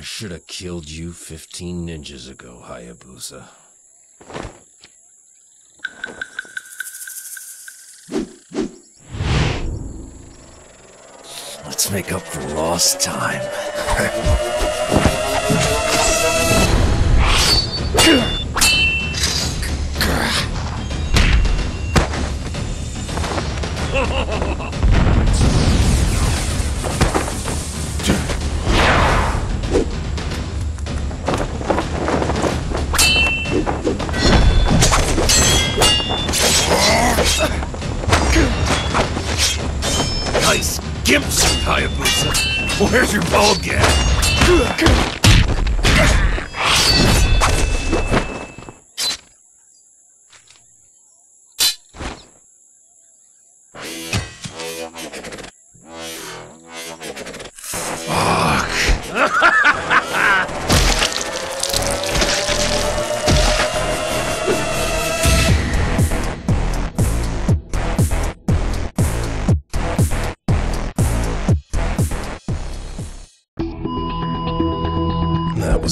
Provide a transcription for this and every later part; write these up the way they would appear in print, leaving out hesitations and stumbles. I should have killed you 15 ninjas ago, Hayabusa. Let's make up for lost time. Nice gimps, Hayabusa. Where's your ball gap?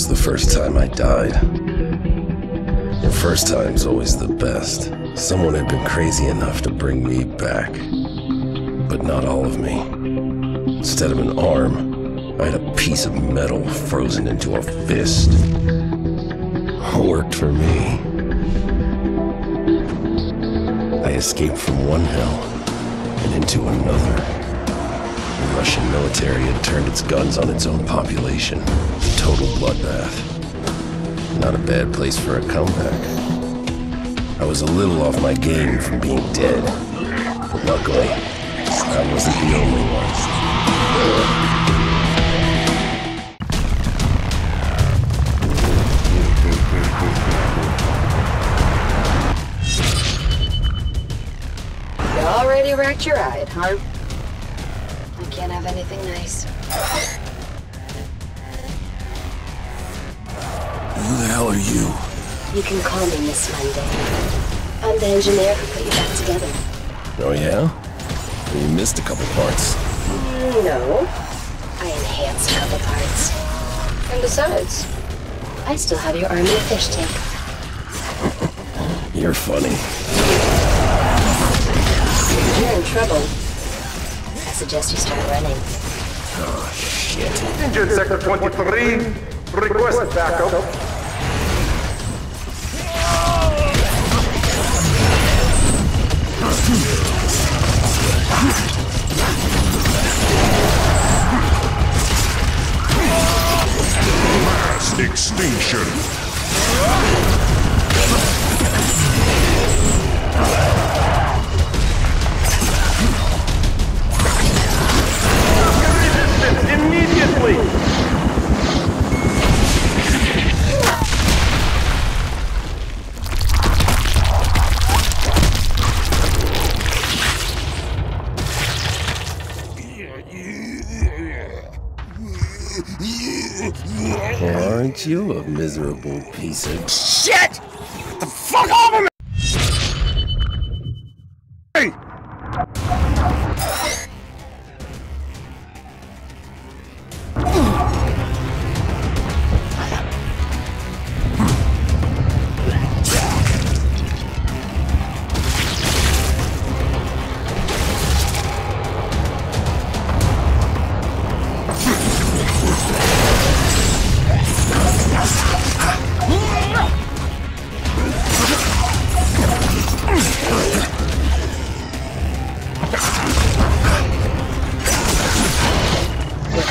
The first time I died. The first time's always the best. Someone had been crazy enough to bring me back. But not all of me. Instead of an arm, I had a piece of metal frozen into a fist. Worked for me. I escaped from one hell and into another. The Russian military had turned its guns on its own population. Total bloodbath. Not a bad place for a comeback. I was a little off my game from being dead. But luckily, I wasn't the only one. You already wrecked your ride, huh? I can't have anything nice. Who the hell are you? You can call me Miss Monday. I'm the engineer who put you back together. Oh yeah? You missed a couple parts. No. I enhanced a couple parts. And besides, I still have your army of fish tank. You're funny. If you're in trouble, I suggest you start running. Oh, shit. Engine Sector 23, request backup. Mass Extinction. Resistance immediately. Aren't you a miserable piece of shit? Get the fuck off of me! Hey!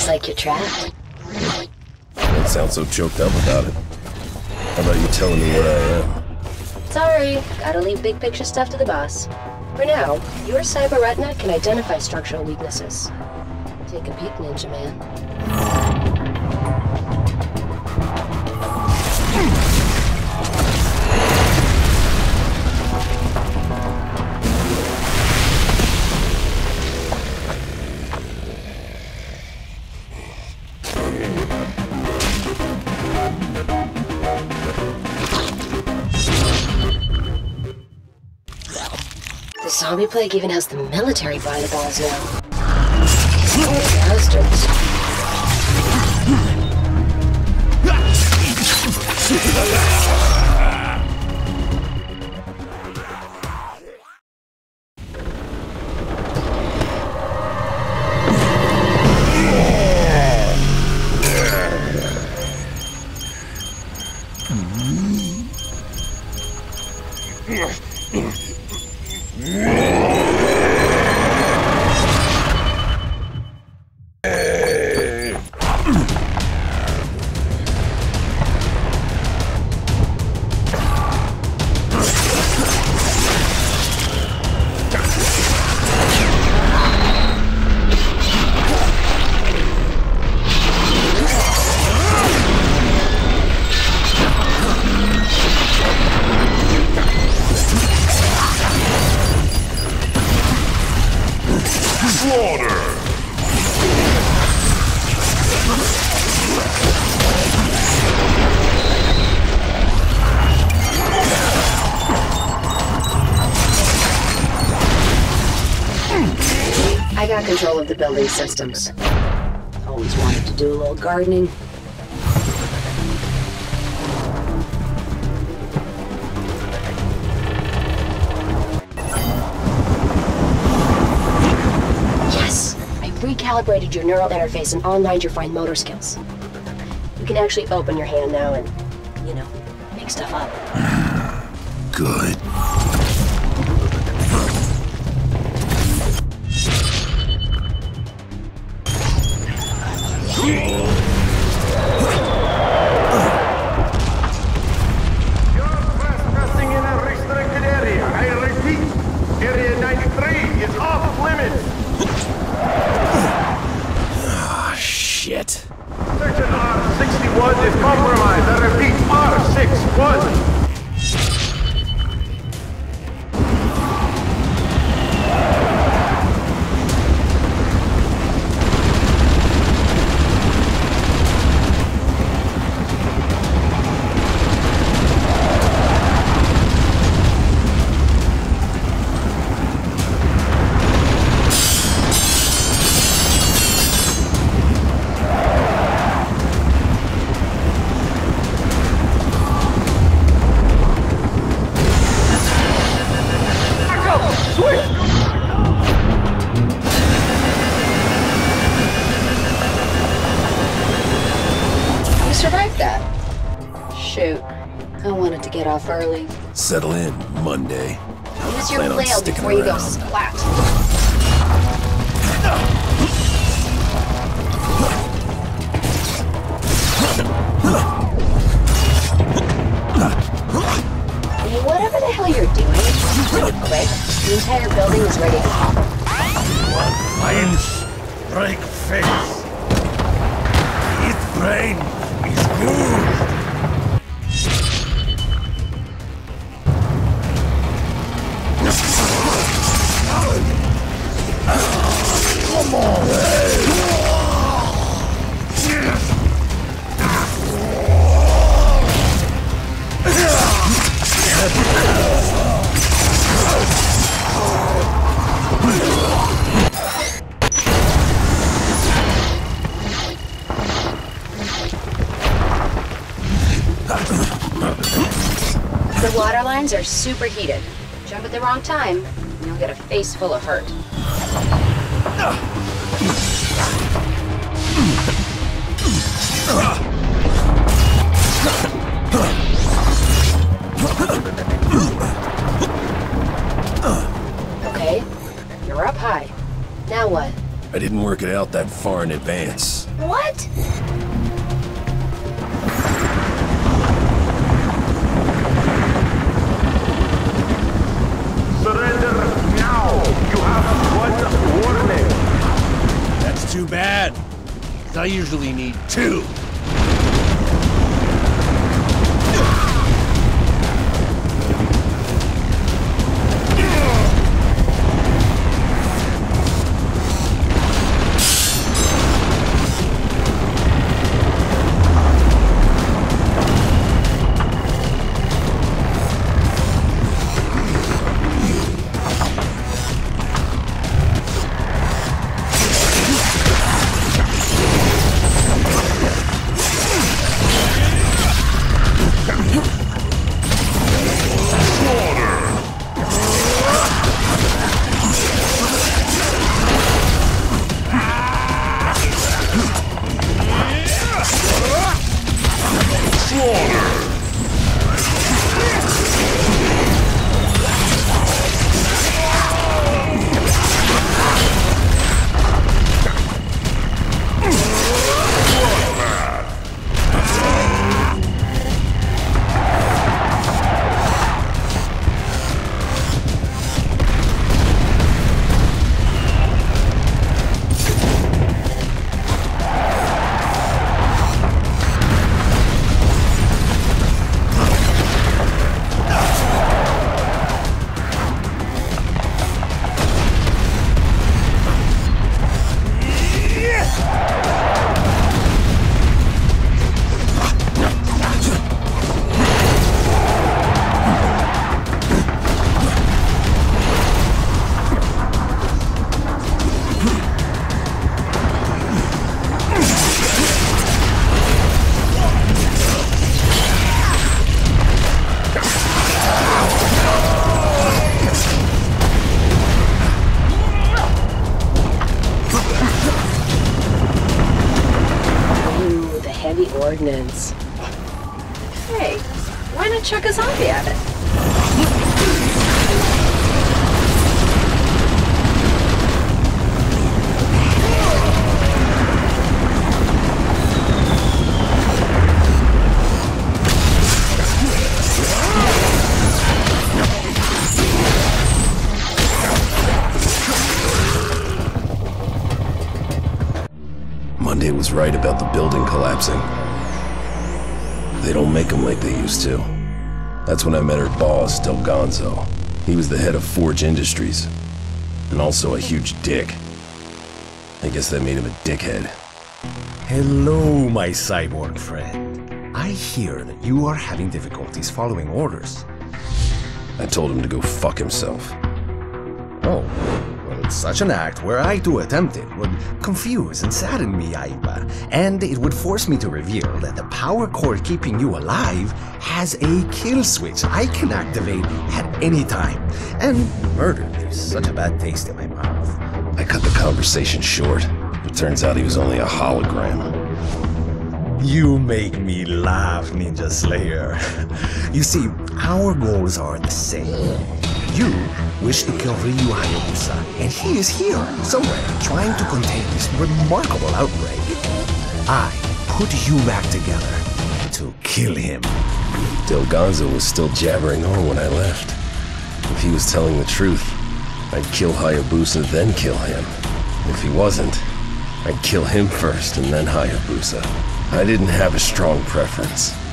Like you're trapped. You don't sound so choked up about it. How about you telling me what I am? Sorry, gotta leave big picture stuff to the boss. For now, your cyber retina can identify structural weaknesses. Take a peek, ninja man. The zombie plague even has the military by the balls now. Bastards. Control of the building systems. Always wanted to do a little gardening. Yes! I've recalibrated your neural interface and online your fine motor skills. You can actually open your hand now and, you know, make stuff up. Good. Early. Settle in, Monday. Use your flail before you go splat. Whatever the hell you're doing, pretty quick. The entire building is ready to pop. One minds break face. His brain is good. The water lines are superheated. Jump at the wrong time, and you'll get a face full of hurt. Okay, you're up high. Now what? I didn't work it out that far in advance. What? Too bad, 'cause I usually need two. ordnance. Hey, why not chuck a zombie at it? Monday was right about the building collapsing. They don't make them like they used to. That's when I met her boss, Del Gonzo. He was the head of Forge Industries, and also a huge dick. I guess that made him a dickhead. Hello, my cyborg friend. I hear that you are having difficulties following orders. I told him to go fuck himself. Oh. Such an act, were I to attempt it, would confuse and sadden me, Yaiba, and it would force me to reveal that the power core keeping you alive has a kill switch I can activate at any time, and murder leaves such a bad taste in my mouth. I cut the conversation short. It turns out he was only a hologram. You make me laugh, Ninja Slayer. You see, our goals are the same. You wish to kill Ryu Hayabusa, and he is here, somewhere, trying to contain this remarkable outbreak. I put you back together to kill him. Del Gonzo was still jabbering on when I left. If he was telling the truth, I'd kill Hayabusa, then kill him. If he wasn't, I'd kill him first and then Hayabusa. I didn't have a strong preference.